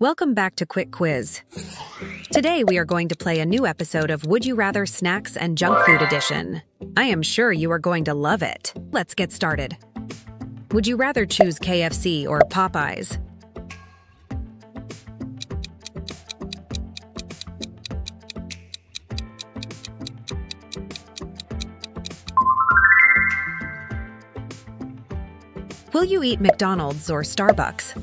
Welcome back to Qik Quiz. Today we are going to play a new episode of Would You Rather Snacks and Junk Food Edition. I am sure you are going to love it. Let's get started. Would you rather choose KFC or Popeyes? Will you eat McDonald's or Starbucks?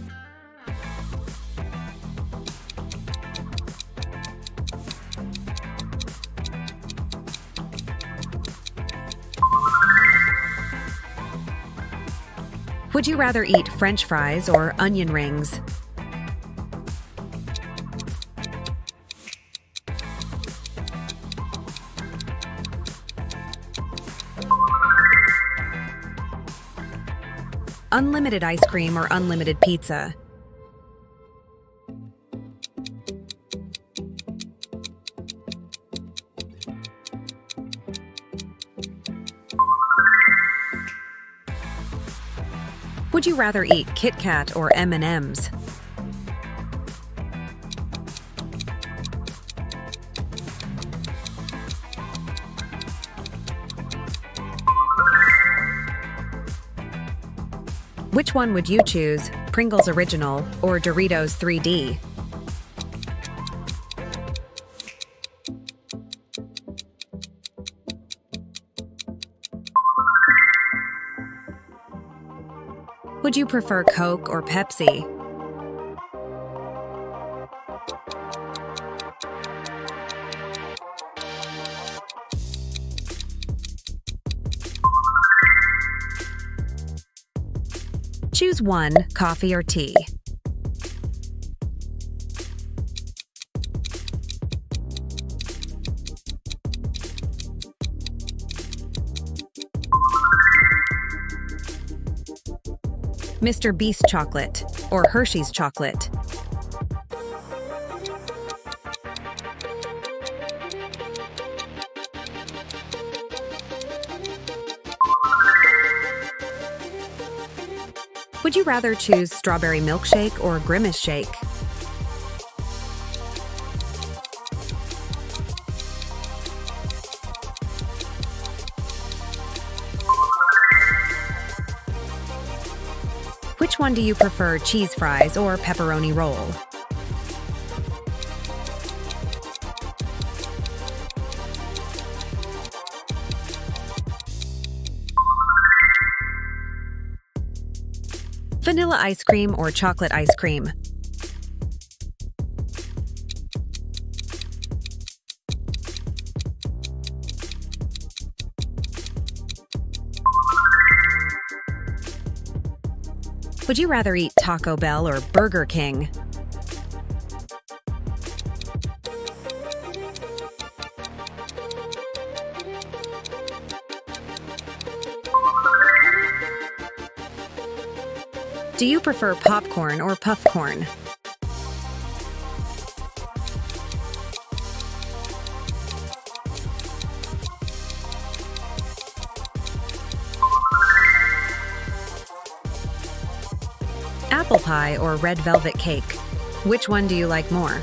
Would you rather eat French fries or onion rings? Unlimited ice cream or unlimited pizza? Would you rather eat Kit Kat or M&M's? Which one would you choose, Pringles Original or Doritos 3D? Would you prefer Coke or Pepsi? Choose one, coffee or tea. Mr. Beast chocolate or Hershey's chocolate? Would you rather choose strawberry milkshake or Grimace Shake? Which one do you prefer, cheese fries or pepperoni roll? Vanilla ice cream or chocolate ice cream? Would you rather eat Taco Bell or Burger King? Do you prefer popcorn or puff corn? Apple pie or red velvet cake? Which one do you like more?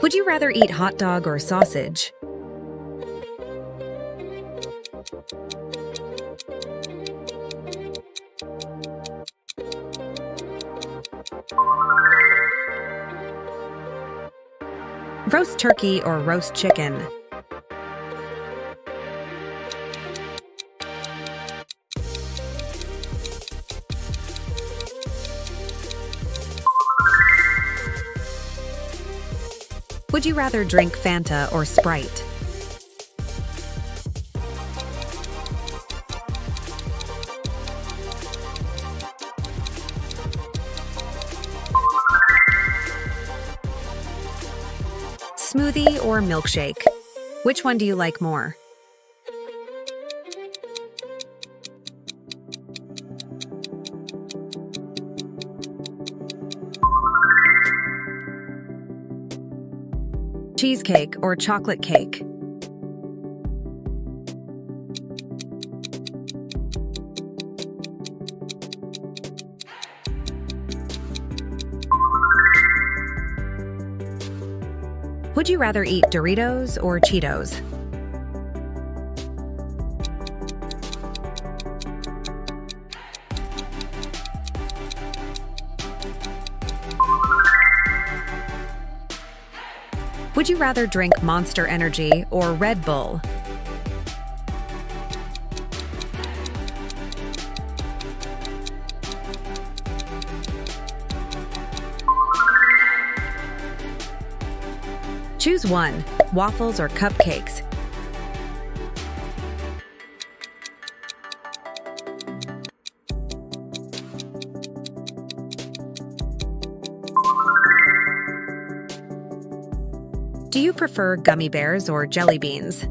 Would you rather eat hot dog or sausage? Roast turkey or roast chicken? Would you rather drink Fanta or Sprite? Smoothie or milkshake? Which one do you like more? Cheesecake or chocolate cake? Would you rather eat Doritos or Cheetos? Would you rather drink Monster Energy or Red Bull? Choose one, waffles or cupcakes. Do you prefer gummy bears or jelly beans?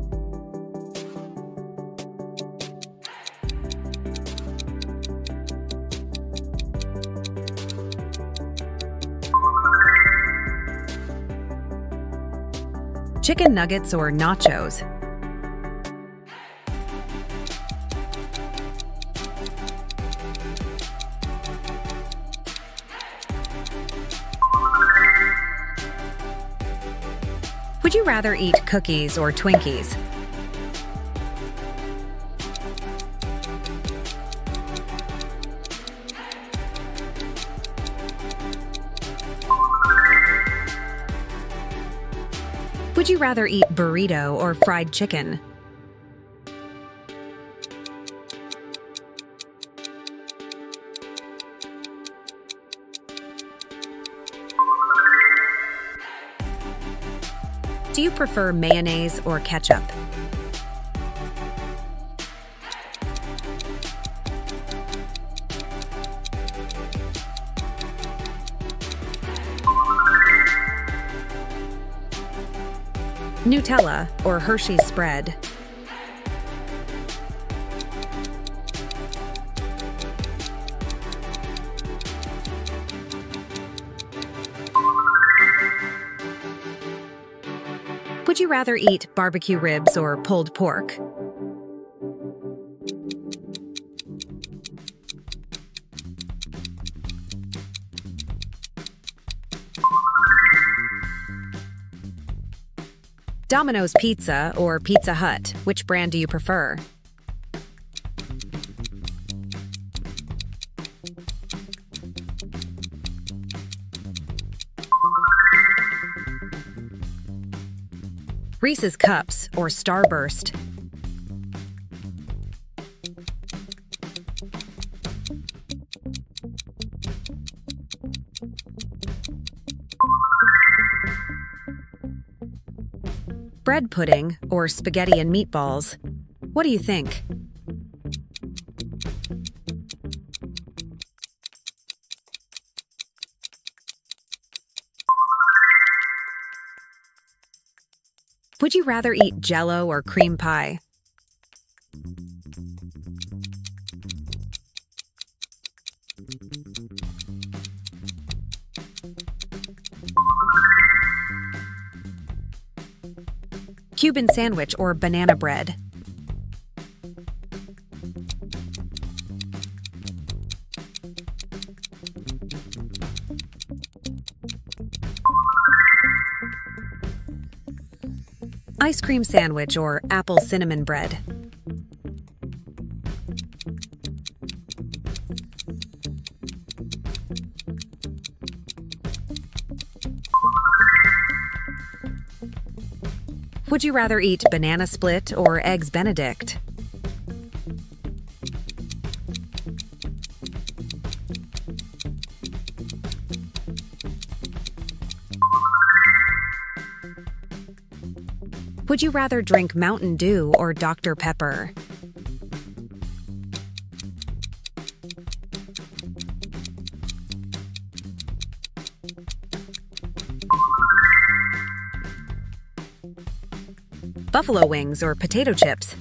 Chicken nuggets or nachos? Would you rather eat cookies or Twinkies? Would you rather eat burrito or fried chicken? Do you prefer mayonnaise or ketchup? Nutella or Hershey's spread? Would you rather eat barbecue ribs or pulled pork? Domino's Pizza or Pizza Hut, which brand do you prefer? Reese's Cups or Starburst? Bread pudding or spaghetti and meatballs? What do you think? Would you rather eat Jell-O or cream pie? Cuban sandwich or banana bread? Ice cream sandwich or apple cinnamon bread? Would you rather eat banana split or eggs Benedict? Would you rather drink Mountain Dew or Dr. Pepper? Buffalo wings or potato chips?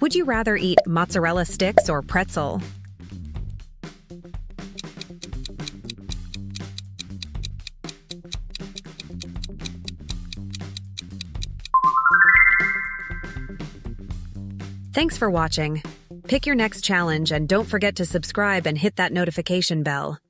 Would you rather eat mozzarella sticks or pretzel? Thanks for watching. Pick your next challenge and don't forget to subscribe and hit that notification bell.